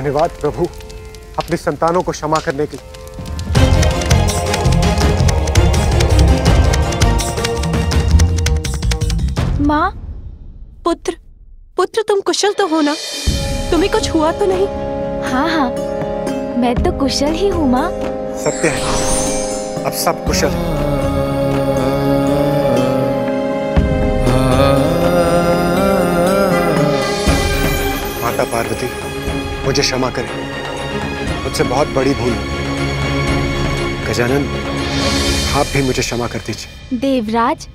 धन्यवाद प्रभु अपनी संतानों को क्षमा करने के लिए। माँ, पुत्र, पुत्र तुम कुशल तो हो ना? तुम्हें कुछ हुआ तो नहीं? हाँ हाँ, मैं तो कुशल ही हूँ माँ। सत्य है, अब सब कुशल है। माता पार्वती, मुझे क्षमा करें, मुझसे बहुत बड़ी भूल। गजानन, आप भी मुझे क्षमा कर दीजिए। देवराज,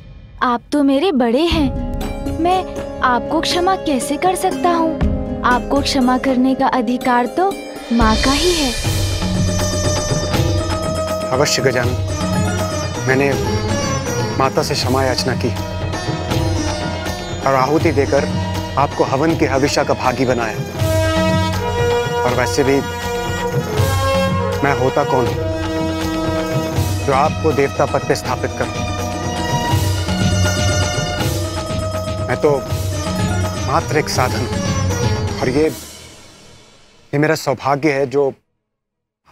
आप तो मेरे बड़े हैं, मैं आपको क्षमा कैसे कर सकता हूँ? आपको क्षमा करने का अधिकार तो माँ का ही है। अवश्य गजानन, मैंने माता से क्षमा याचना की और आहुति देकर आपको हवन की हविष्या का भागी बनाया। और वैसे भी मैं होता कौन हूँ जो आपको देवता पद पे स्थापित करूँ? मैं तो मात्र एक साधन हूँ और ये मेरा सौभाग्य है जो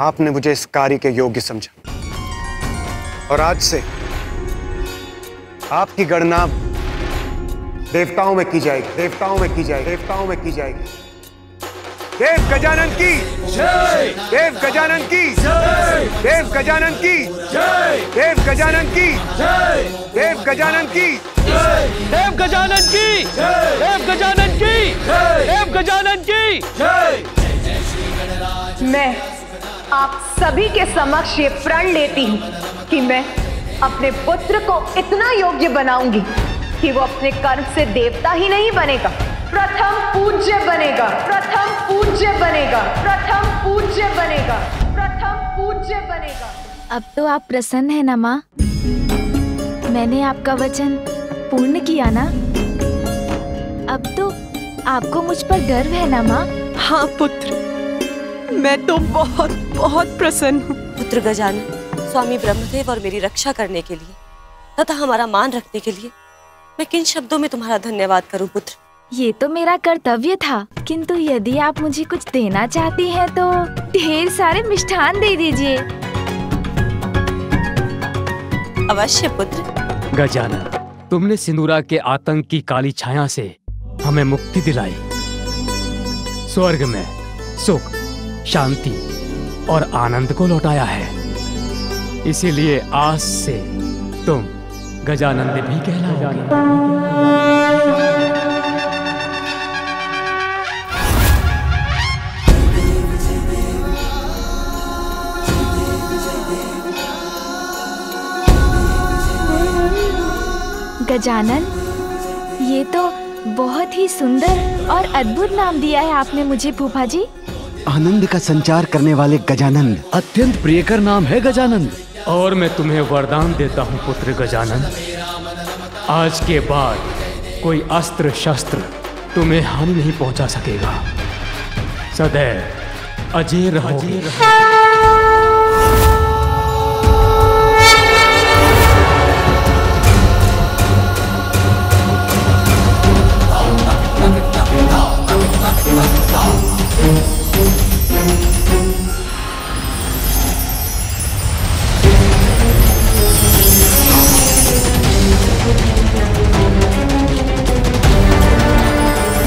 आपने मुझे इस कार्य के योग्य समझा। और आज से आपकी गणना देवताओं में की जाएगी, देवताओं में की जाएगी, देवताओं में की जाएगी। देव गजानन की जय, देव गजानन की जय, देव गजानन की जय, देव गजानन की जय, देव गजानन की जय, देव गजानन की जय, देव गजानन की जय, देव गजानन की जय। मैं आप सभी के समक्ष ये प्रण लेती हूँ कि मैं अपने पुत्र को इतना योग्य बनाऊंगी कि वो अपने कर्म से देवता ही नहीं बनेगा, प्रथम पूज्य बनेगा, प्रथम पूज्य बनेगा, प्रथम पूज्य बनेगा, प्रथम पूज्य बनेगा। अब तो आप प्रसन्न हैं ना माँ? मैंने आपका वचन पूर्ण किया ना? अब तो आपको मुझ पर गर्व है ना माँ? हाँ पुत्र, मैं तो बहुत बहुत प्रसन्न हूँ। पुत्र गजानन, स्वामी ब्रह्मदेव और मेरी रक्षा करने के लिए तथा हमारा मान रखने के लिए मैं किन शब्दों में तुम्हारा धन्यवाद करूं पुत्र? ये तो मेरा कर्तव्य था, किंतु यदि आप मुझे कुछ देना चाहती हैं तो ढेर सारे मिष्ठान दे दीजिए। अवश्य पुत्र। गजानन, तुमने सिंदूरा के आतंक की काली छाया से हमें मुक्ति दिलाई। स्वर्ग में सुख, शांति और आनंद को लौटाया है, इसीलिए आज से तुम गजानन भी कहलाओगे। गजानन, ये तो बहुत ही सुंदर और अद्भुत नाम दिया है आपने मुझे फूफा जी। आनंद का संचार करने वाले गजानन, अत्यंत प्रियकर नाम है गजानन। और मैं तुम्हें वरदान देता हूँ पुत्र गजानन, आज के बाद कोई अस्त्र शस्त्र तुम्हें हानि नहीं पहुँचा सकेगा। सदैव अजय रहोगे।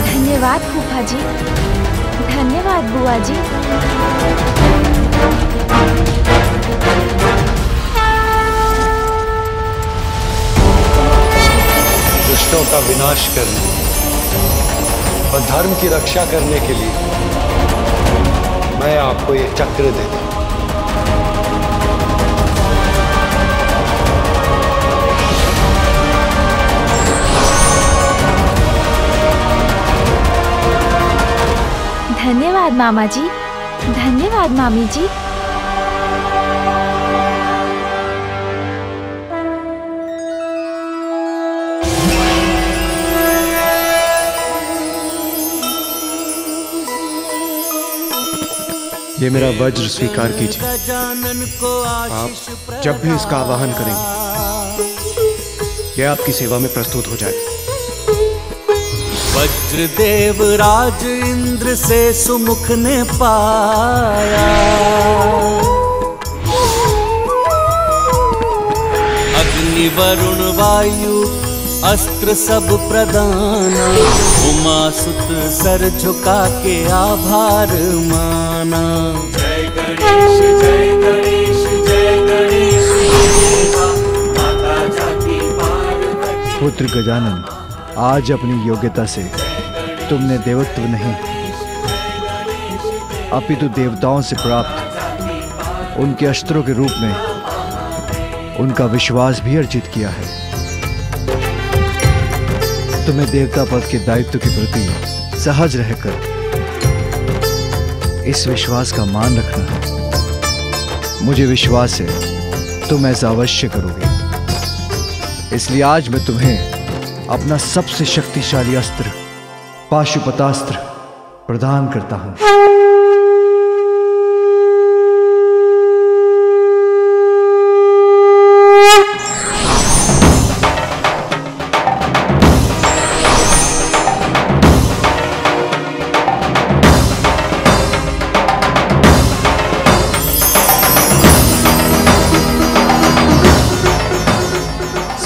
धन्यवाद फूफा जी, धन्यवाद बुआ जी। दुष्टों का विनाश करने और धर्म की रक्षा करने के लिए मैं आपको ये चक्र देता हूँ। धन्यवाद मामा जी, धन्यवाद मामी जी। ये मेरा वज्र स्वीकार कीजिए। आप जब भी इसका आवाहन करेंगे, यह आपकी सेवा में प्रस्तुत हो जाएगा। वज्रदेव राज इंद्र से सुमुख ने पाया, अग्नि वरुण वायु अस्त्र सब प्रदाना, उमा सुत सर झुका के आभार माना। जय गणेश जय गणेश जय गणेश देवा माता जाति पार्वती। पुत्र गजानन, आज अपनी योग्यता से तुमने देवत्व नहीं अपितु देवताओं से प्राप्त उनके अस्त्रों के रूप में उनका विश्वास भी अर्जित किया है। तुम्हें देवता पद के दायित्व के प्रति सहज रहकर इस विश्वास का मान रखना है। मुझे विश्वास है तुम ऐसा अवश्य करोगे, इसलिए आज मैं तुम्हें अपना सबसे शक्तिशाली अस्त्र पाशुपतास्त्र प्रदान करता हूं।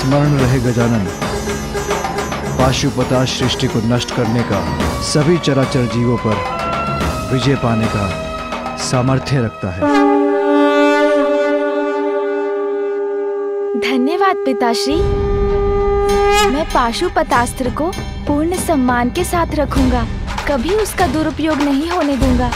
स्मरण रहे गजानन, पाशुपता सृष्टि को नष्ट करने का, सभी चराचर जीवों पर विजय पाने का सामर्थ्य रखता है। धन्यवाद पिताश्री, मैं पाशुपतास्त्र को पूर्ण सम्मान के साथ रखूंगा, कभी उसका दुरुपयोग नहीं होने दूंगा।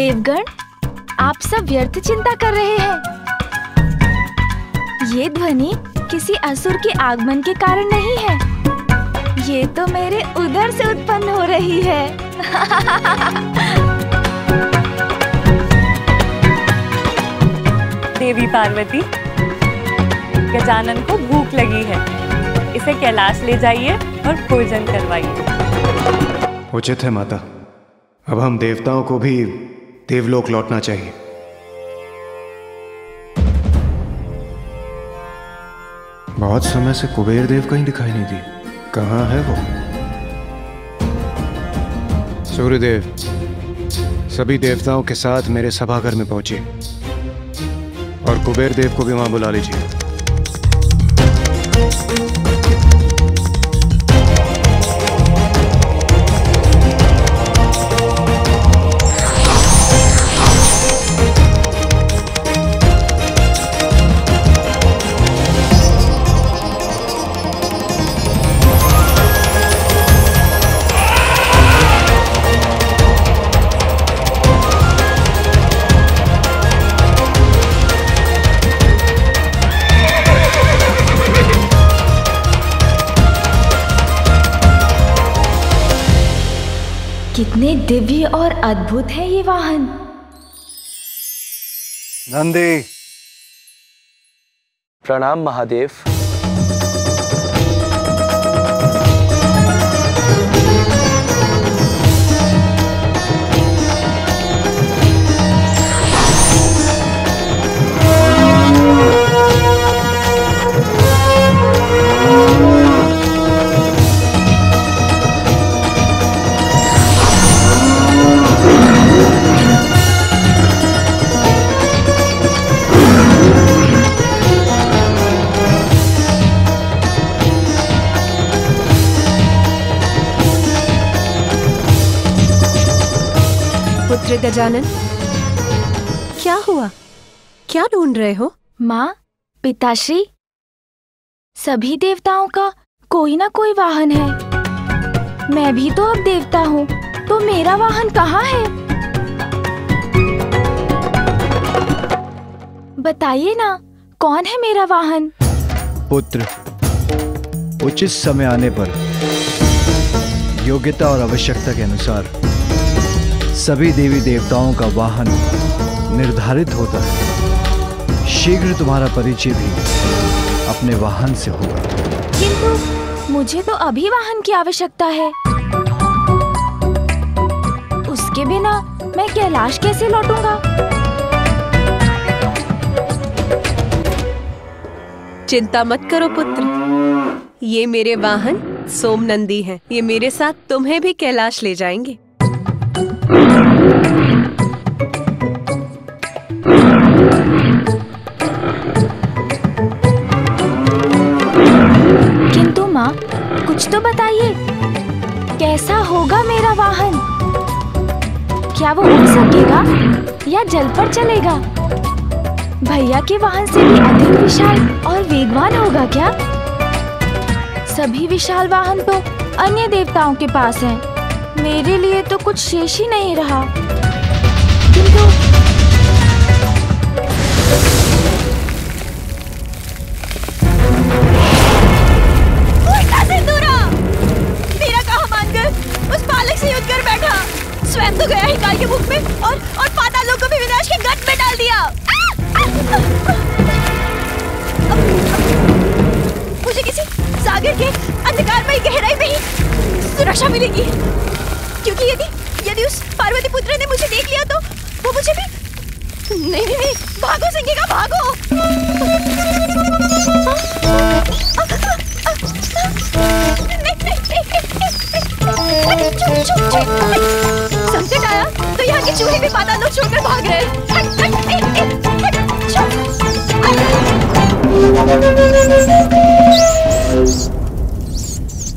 देवगण, आप सब व्यर्थ चिंता कर रहे हैं। ये ध्वनि किसी असुर के आगमन के कारण नहीं है, ये तो मेरे उदर से उत्पन्न हो रही है। देवी पार्वती, गजानन को भूख लगी है, इसे कैलाश ले जाइए और भोजन करवाइए। उचित है माता, अब हम देवताओं को भी देवलोक लौटना चाहिए। बहुत समय से कुबेर देव कहीं दिखाई नहीं दी, कहाँ है वो? सूर्यदेव, सभी देवताओं के साथ मेरे सभाघर में पहुंचे और कुबेर देव को भी वहां बुला लीजिए। कितने दिव्य और अद्भुत है ये वाहन। नंदी, प्रणाम महादेव। गजानन, क्या हुआ? क्या ढूंढ रहे हो? माँ, पिताश्री, सभी देवताओं का कोई ना कोई वाहन है। मैं भी तो अब देवता हूँ, तो मेरा वाहन कहाँ है? बताइए ना, कौन है मेरा वाहन? पुत्र, उचित समय आने पर योग्यता और आवश्यकता के अनुसार सभी देवी देवताओं का वाहन निर्धारित होता है। शीघ्र तुम्हारा परिचय भी अपने वाहन से होगा। मुझे तो अभी वाहन की आवश्यकता है। उसके बिना मैं कैलाश कैसे लौटूंगा? चिंता मत करो पुत्र, ये मेरे वाहन सोमनंदी हैं। ये मेरे साथ तुम्हें भी कैलाश ले जाएंगे। कुछ तो बताइए, कैसा होगा मेरा वाहन? क्या वो उड़ सकेगा या जल पर चलेगा? भैया के वाहन से भी अधिक विशाल और वेगवान होगा क्या? सभी विशाल वाहन तो अन्य देवताओं के पास हैं। मेरे लिए तो कुछ शेष ही नहीं रहा। किंतु स्वयं तो गया ही काल के मुख में और पाताल लोक को भी विनाश के गड्ढे में डाल दिया। मुझे किसी सागर के अंधकारमय गहराई में ही सुरक्षा मिलेगी, क्योंकि यदि उस पार्वती पुत्र ने मुझे देख लिया तो वो मुझे भी नहीं नहीं नहीं भागो सिंघेगा, भागो। संकट आया तो यहाँ के चूहे भी पाताल लोक छोड़कर भाग रहे हैं।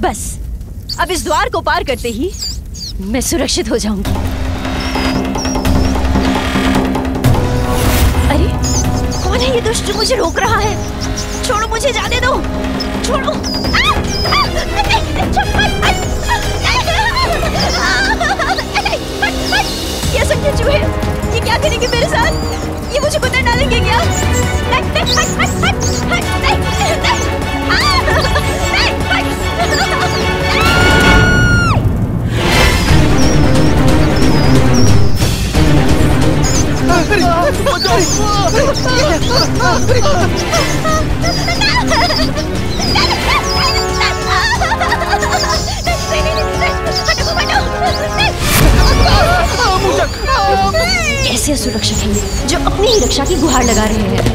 बस अब इस द्वार को पार करते ही मैं सुरक्षित हो जाऊंगी। अरे कौन है ये दुष्ट जो मुझे रोक रहा है? छोड़ो मुझे, जाने दो, छोड़ो। ये सब क्यों है? ये क्या करेंगे मेरे साथ? ये मुझे कुतर डालेंगे क्या? कैसे सुरक्षित हैं जो अपनी ही रक्षा की गुहार लगा रहे हैं?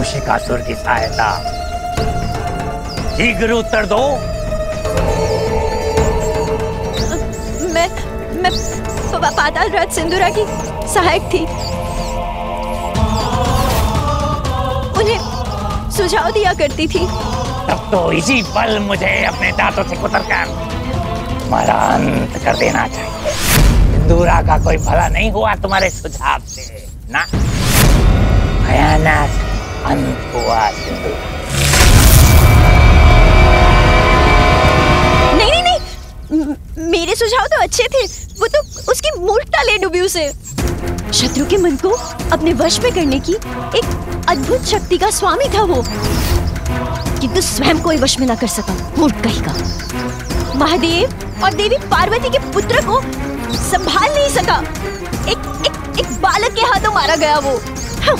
मुशिकासुर की सहायता शीघ्र उत्तर दो। मैं पाताल राज सिंदूरा की सहायक थी। उन्हें सुझाव दिया करती थी। तब तो इसी पल मुझे अपने दांतों से कुतरकर तुम्हारा अंत कर देना चाहिए। सिंदूरा का कोई भला नहीं हुआ तुम्हारे सुझाव से ना, भयानक अंत हुआ। नहीं नहीं नहीं, मेरे सुझाव तो अच्छे थे, वो तो उसकी मूर्खता ले डूबी उसे। शत्रु के मन को अपने वश में करने की एक अद्भुत शक्ति का स्वामी था वो, किंतु स्वयं कोई वश में ना कर सका। मूर्ख कहीं का। महादेव और देवी पार्वती के पुत्र को संभाल नहीं सका। एक बालक के हाथों मारा गया वो। हाँ।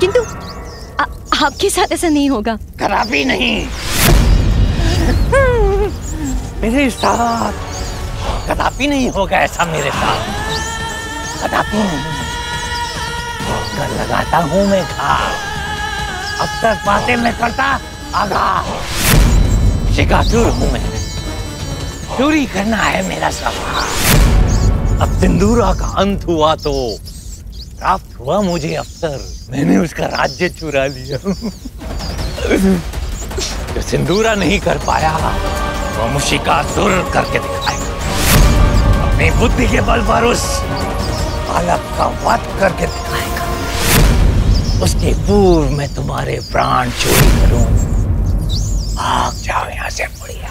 किंतु आपके साथ ऐसा नहीं होगा। कदापि नहीं। मेरे साथ कदापि नहीं होगा ऐसा, मेरे साथ कदापि नहीं। कर लगाता हूँ मैं घाव, अब तक बातें मैं करता आगाह। शिकासुर हूँ मैं, चोरी करना है मेरा सवाल। अब सिंदूरा का अंत हुआ तो प्राप्त हुआ मुझे अवसर, मैंने उसका राज्य चुरा लिया। जो सिंदूरा नहीं कर पाया वो तो शिकासुर करके दिखाएगा। अपनी बुद्धि के बल पर उस बालक का वध करके दिखाएगा। उसके पूर्व मैं तुम्हारे प्राण चोरी करूं। भाग जाओ यहाँ से बुढ़िया,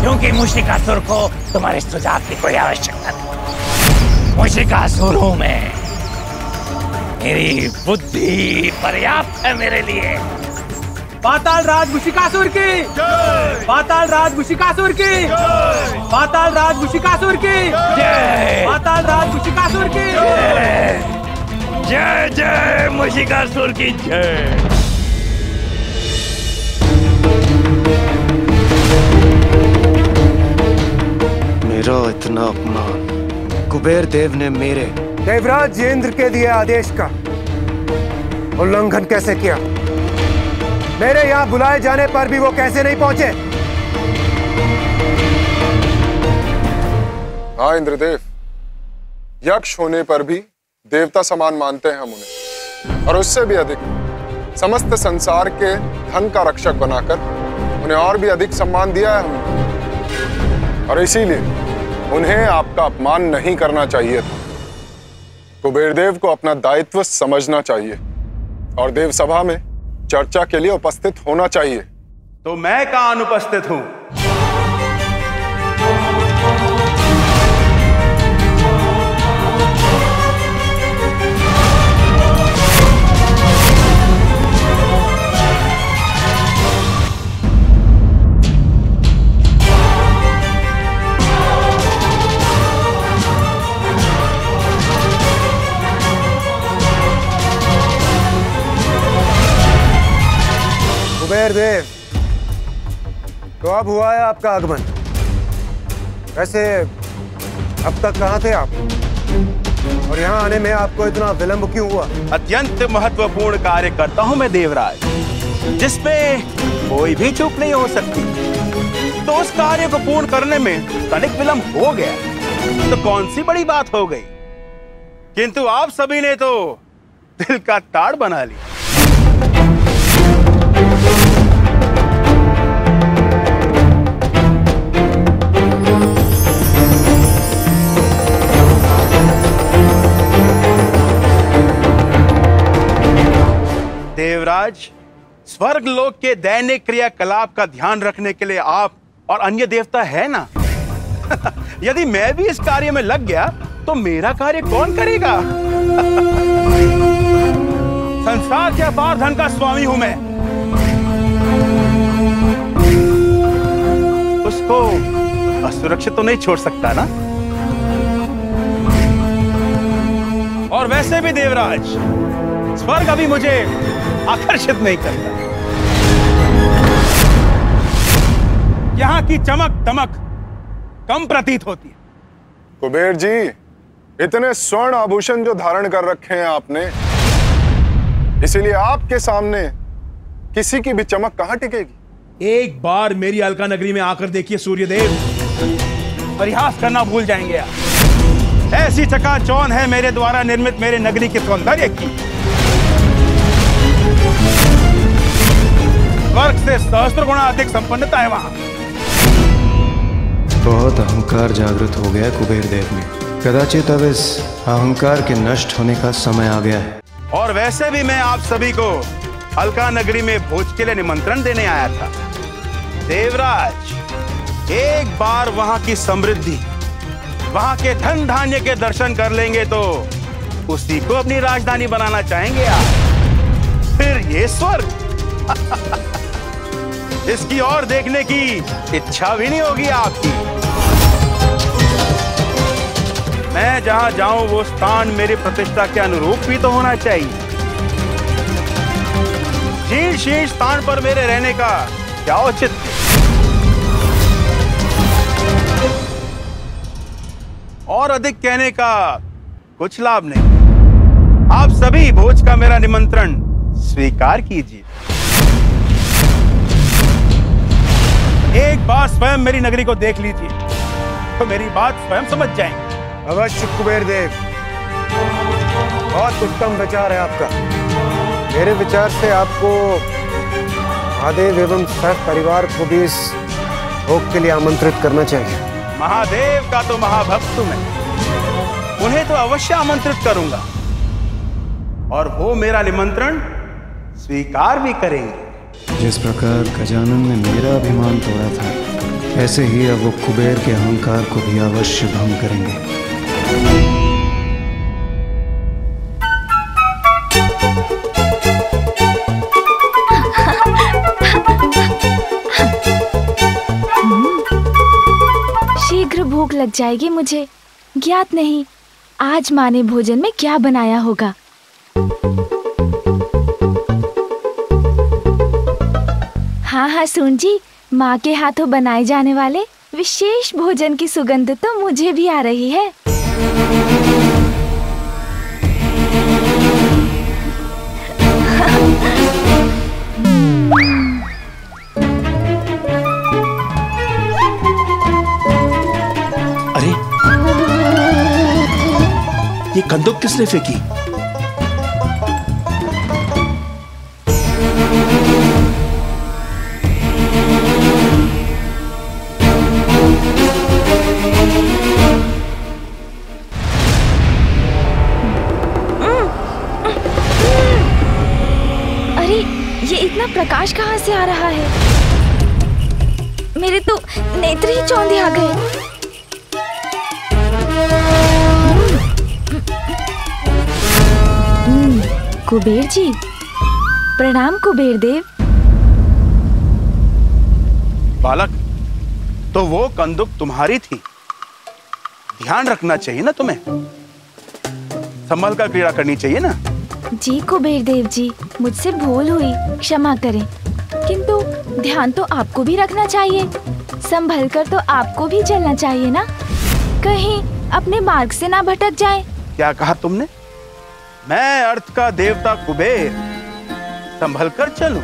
क्योंकि मुशिकासुर को तुम्हारे सुझाव की कोई आवश्यकता नहीं। मुशिकासुर हूं मैं, मेरी बुद्धि पर्याप्त है मेरे लिए। पाताल राज मुशिकासुर की जय। पाताल राज मुशिकासुर की जय। पाताल राज मुशिकासुर की जय। पाताल राज मुशिकासुर की जय। जय जय मुशिकासुर की जय। मेरा इतना अपमान कुबेर देव ने मेरे देवराज जेंद्र के दिए आदेश का उल्लंघन कैसे किया? मेरे यहाँ बुलाए जाने पर भी वो कैसे नहीं पहुंचे? हाँ इंद्रदेव, यक्ष होने पर भी देवता समान मानते हैं हम उन्हें, और उससे भी अधिक समस्त संसार के धन का रक्षक बनाकर उन्हें और भी अधिक सम्मान दिया है हमने, और इसीलिए उन्हें आपका अपमान नहीं करना चाहिए था। कुबेरदेव को अपना दायित्व समझना चाहिए और देवसभा में चर्चा के लिए उपस्थित होना चाहिए। तो मैं कहाँ अनुपस्थित हूँ? देव, तो अब हुआ है आपका आगमन। वैसे अब तक कहाँ थे आप, और यहाँ आने में आपको इतना विलंब क्यों हुआ? अत्यंत महत्वपूर्ण कार्य करता हूँ मैं देवराज, जिसमें कोई भी चूक नहीं हो सकती, तो उस कार्य को पूर्ण करने में तनिक विलंब हो गया तो कौन सी बड़ी बात हो गई। किंतु आप सभी ने तो दिल का ताड़ बना लिया। देवराज, स्वर्ग लोक के दैनिक क्रियाकलाप का ध्यान रखने के लिए आप और अन्य देवता है ना। यदि मैं भी इस कार्य में लग गया तो मेरा कार्य कौन करेगा? संसार के अपार धन का स्वामी हूं मैं, उसको असुरक्षित तो नहीं छोड़ सकता ना। और वैसे भी देवराज, स्वर्ग अभी मुझे आकर्षित नहीं करता। यहाँ की चमक दमक कम प्रतीत होती है। कुबेर जी, इतने स्वर्ण आभूषण जो धारण कर रखे हैं आपने, इसीलिए आपके सामने किसी की भी चमक कहाँ टिकेगी? एक बार मेरी अलका नगरी में आकर देखिए सूर्यदेव, प्रयास करना भूल जाएंगे आप। ऐसी चकाचौंध है मेरे द्वारा निर्मित मेरे नगरी के सौंदर्य की। स्वर्ग से सहस्त्र गुणा अधिक संपन्नता है वहाँ। बहुत अहंकार जागृत हो गया कुबेर देव में, कदाचित अब इस अहंकार के नष्ट होने का समय आ गया है। और वैसे भी मैं आप सभी को अलका नगरी में भोज के लिए निमंत्रण देने आया था। देवराज, एक बार वहाँ की समृद्धि, वहाँ के धन धान्य के दर्शन कर लेंगे तो उसी को अपनी राजधानी बनाना चाहेंगे आप। फिर ये स्वर्ग इसकी और देखने की इच्छा भी नहीं होगी आपकी। मैं जहां जाऊं वो स्थान मेरी प्रतिष्ठा के अनुरूप भी तो होना चाहिए। शीर्ष स्थान पर मेरे रहने का क्या औचित्य? और अधिक कहने का कुछ लाभ नहीं। आप सभी भोज का मेरा निमंत्रण स्वीकार कीजिए। एक बार स्वयं मेरी नगरी को देख लीजिए तो मेरी बात स्वयं समझ जाएंगे। अवश्य कुबेर देव, बहुत उत्तम विचार है आपका। मेरे विचार से आपको महादेव एवं सह परिवार को भी इस भोग के लिए आमंत्रित करना चाहिए। महादेव का तो महाभक्त मैं, उन्हें तो अवश्य आमंत्रित करूंगा और वो मेरा निमंत्रण स्वीकार भी करेंगे। जिस प्रकार गजानन ने मेरा अभिमान तोड़ा था, ऐसे ही अब वो कुबेर के अहंकार को भी अवश्य भंग करेंगे। भूख लग जाएगी मुझे। ज्ञात नहीं आज माँ ने भोजन में क्या बनाया होगा। हाँ हाँ सुन जी, माँ के हाथों बनाए जाने वाले विशेष भोजन की सुगंध तो मुझे भी आ रही है। ये कंदुक किसने फेंकी? अरे ये इतना प्रकाश कहाँ से आ रहा है? मेरे तो नेत्र ही चौंधे आ गए। कुबेर जी प्रणाम। कुबेर देव। बालक, तो वो कंदुक तुम्हारी थी। ध्यान रखना चाहिए ना तुम्हें, संभल कर क्रीड़ा करनी चाहिए ना। जी कुबेर देव जी, मुझसे भूल हुई, क्षमा करें, किंतु ध्यान तो आपको भी रखना चाहिए, संभल कर तो आपको भी चलना चाहिए ना, कहीं अपने मार्ग से ना भटक जाए। क्या कहा तुमने? मैं अर्थ का देवता कुबेर, संभल कर चलूं।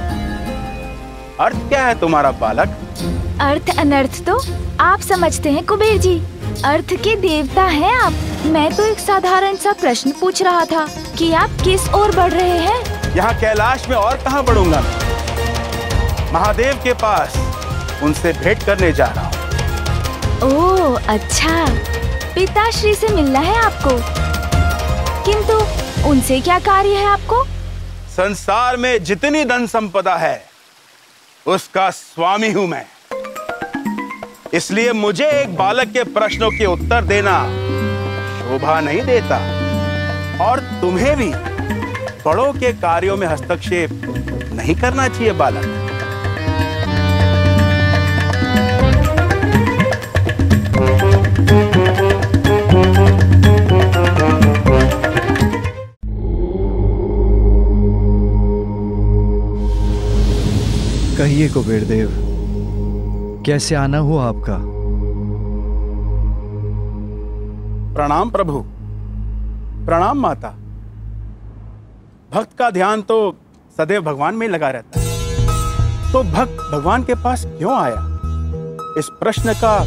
अर्थ क्या है तुम्हारा बालक? अर्थ अनर्थ तो आप समझते हैं कुबेर जी, अर्थ के देवता हैं आप। मैं तो एक साधारण सा प्रश्न पूछ रहा था कि आप किस ओर बढ़ रहे हैं। यहाँ कैलाश में और कहाँ बढ़ूंगा, महादेव के पास उनसे भेंट करने जा रहा हूँ। ओह अच्छा, पिताश्री से मिलना है आपको, किंतु उनसे क्या कार्य है आपको? संसार में जितनी धन संपदा है उसका स्वामी हूं मैं, इसलिए मुझे एक बालक के प्रश्नों के उत्तर देना शोभा नहीं देता, और तुम्हें भी बड़ों के कार्यों में हस्तक्षेप नहीं करना चाहिए बालक। कहिए कुबेर देव, कैसे आना हुआ आपका? प्रणाम प्रभु, प्रणाम माता। भक्त का ध्यान तो सदैव भगवान में लगा रहता है, तो भक्त भगवान के पास क्यों आया, इस प्रश्न का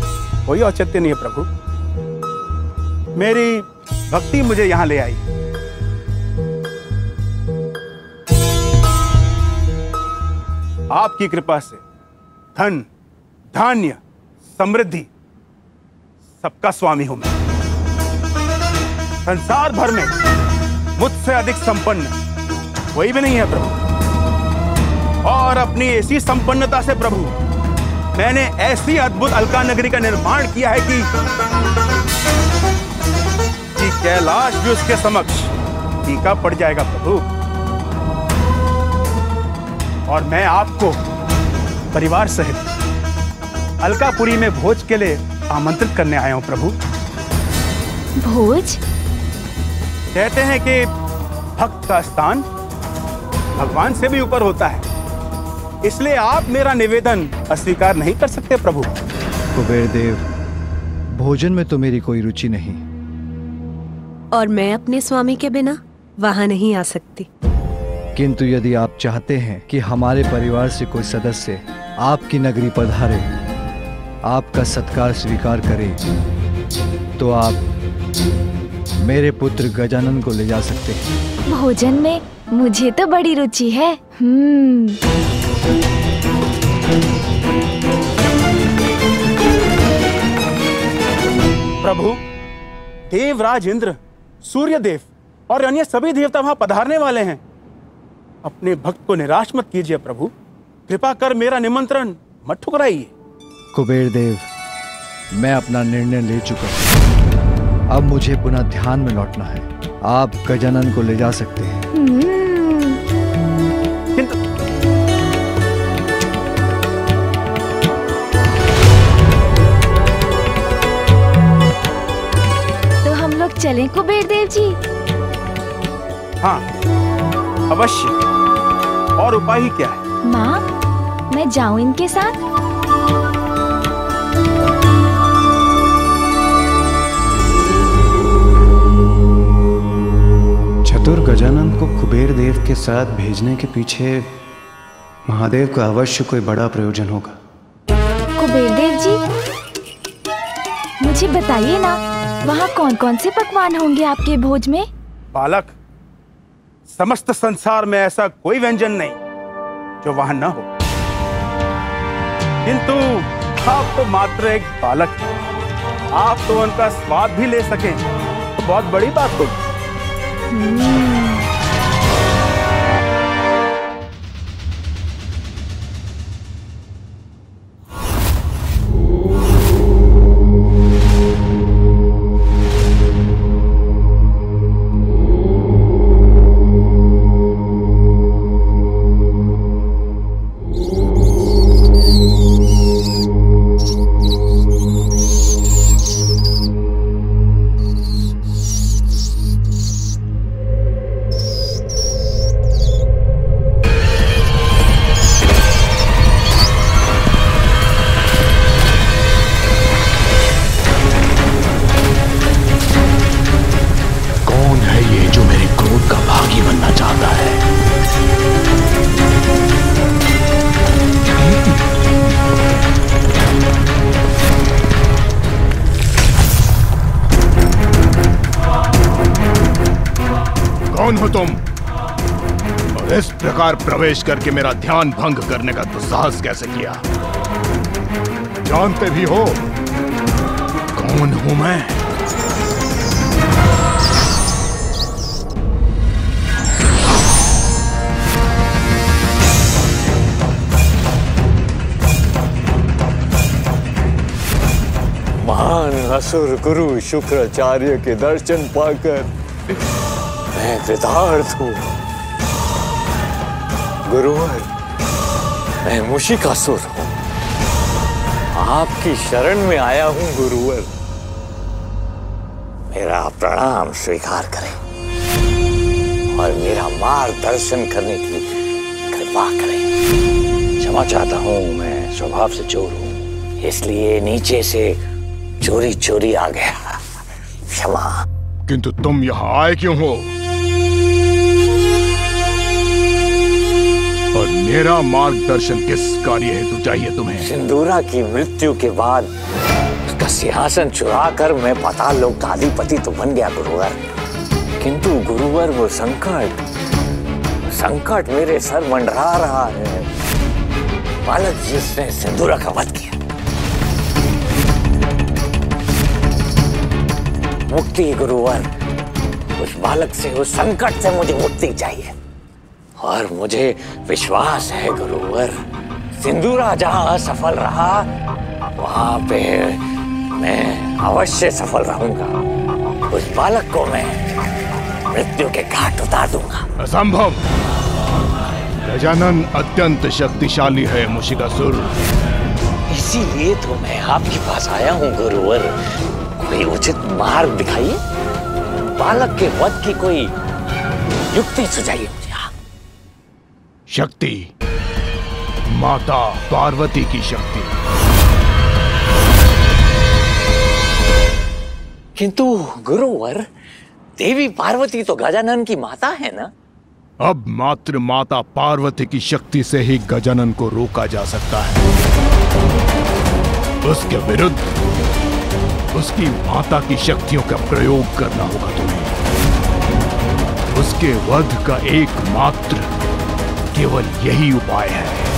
कोई औचित्य नहीं है प्रभु। मेरी भक्ति मुझे यहां ले आई। आपकी कृपा से धन धान्य समृद्धि सबका स्वामी हूं मैं। संसार भर में मुझसे अधिक संपन्न कोई भी नहीं है प्रभु, और अपनी ऐसी संपन्नता से प्रभु मैंने ऐसी अद्भुत अलका नगरी का निर्माण किया है कि कैलाश भी उसके समक्ष फीका पड़ जाएगा प्रभु। और मैं आपको परिवार सहित अलकापुरी में भोज के लिए आमंत्रित करने आया हूं प्रभु। भोज? कहते हैं कि भक्त का स्थान भगवान से भी ऊपर होता है, इसलिए आप मेरा निवेदन अस्वीकार नहीं कर सकते प्रभु। कुबेर देव, भोजन में तो मेरी कोई रुचि नहीं। और मैं अपने स्वामी के बिना वहां नहीं आ सकती। किंतु यदि आप चाहते हैं कि हमारे परिवार से कोई सदस्य आपकी नगरी पधारे, आपका सत्कार स्वीकार करे, तो आप मेरे पुत्र गजानन को ले जा सकते हैं। भोजन में मुझे तो बड़ी रुचि है। प्रभु, देवराज इंद्र, सूर्यदेव और अन्य सभी देवता वहां पधारने वाले हैं। अपने भक्त को निराश मत कीजिए प्रभु, कृपा कर मेरा निमंत्रण मत ठुकराइए। कुबेर देव, मैं अपना निर्णय ले चुका हूँ। अब मुझे पुनः ध्यान में लौटना है। आप गजानन को ले जा सकते हैं। तो हम लोग चलें कुबेर देव जी? हाँ अवश्य, और उपाय ही क्या है? माँ, मैं जाऊँ इनके साथ? चतुर गजानन को कुबेर देव के साथ भेजने के पीछे महादेव का अवश्य कोई बड़ा प्रयोजन होगा। कुबेर देव जी, मुझे बताइए ना, वहाँ कौन कौन से पकवान होंगे आपके भोज में? बालक, समस्त संसार में ऐसा कोई व्यंजन नहीं जो वहाँ न हो, किंतु आप तो मात्र एक बालक हैं। आप तो उनका स्वाद भी ले सकें तो बहुत बड़ी बात होगी। प्रवेश करके मेरा ध्यान भंग करने का दुस्साहस कैसे किया? जानते भी हो कौन हूं मैं? महान असुर गुरु शुक्राचार्य के दर्शन पाकर मैं कृतार्थ हूं। गुरुवर, मैं मूषिकासुर हूँ, आपकी शरण में आया हूँ। गुरुवर, मेरा प्रणाम स्वीकार करें और मेरा मार्गदर्शन करने की कृपा करें। क्षमा चाहता हूँ, मैं स्वभाव से चोर हूँ, इसलिए नीचे से चोरी चोरी आ गया, क्षमा। किंतु तुम यहाँ आए क्यों हो और मेरा मार्गदर्शन किस कार्य हेतु चाहिए तुम्हें? सिंदूरा की मृत्यु के बाद उसका सिंहासन चुराकर मैं पाताल लोक का अधिपति तो बन गया गुरुवर, किंतु गुरुवर वो संकट मेरे सर मंडरा रहा है। बालक, जिसने सिंदूरा का वध किया, मुक्ति गुरुवर, उस बालक से, उस संकट से मुझे मुक्ति चाहिए। और मुझे विश्वास है गुरुवर, सिंदूरा जहाँ असफल रहा वहाँ पे मैं अवश्य सफल रहूंगा। उस बालक को मैं मृत्यु के घाट उतार दूंगा। असंभव। गजानन अत्यंत शक्तिशाली है मुशिकासुर। इसीलिए तो मैं आपके पास आया हूँ गुरुवर। कोई उचित मार्ग दिखाइए, बालक के वध की कोई युक्ति सुझाइए मुझे आप। शक्ति, माता पार्वती की शक्ति। किंतु गुरुवर, देवी पार्वती तो गजानन की माता है ना। अब मात्र माता पार्वती की शक्ति से ही गजानन को रोका जा सकता है। उसके विरुद्ध उसकी माता की शक्तियों का प्रयोग करना होगा तुम्हें। उसके वध का एकमात्र केवल यही उपाय है।